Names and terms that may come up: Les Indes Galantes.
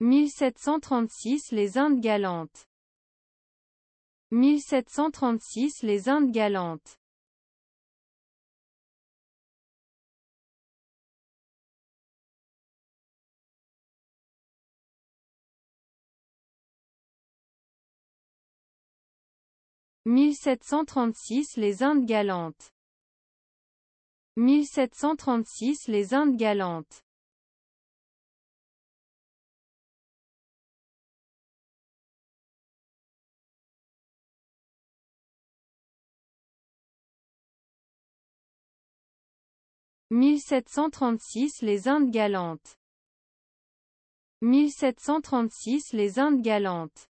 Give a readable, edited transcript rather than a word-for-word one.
1736 Les Indes Galantes. 1736 Les Indes Galantes. « 1736 Les Indes Galantes. » 1736 Les Indes Galantes. « 1736 Les Indes Galantes. » 1736 Les Indes Galantes.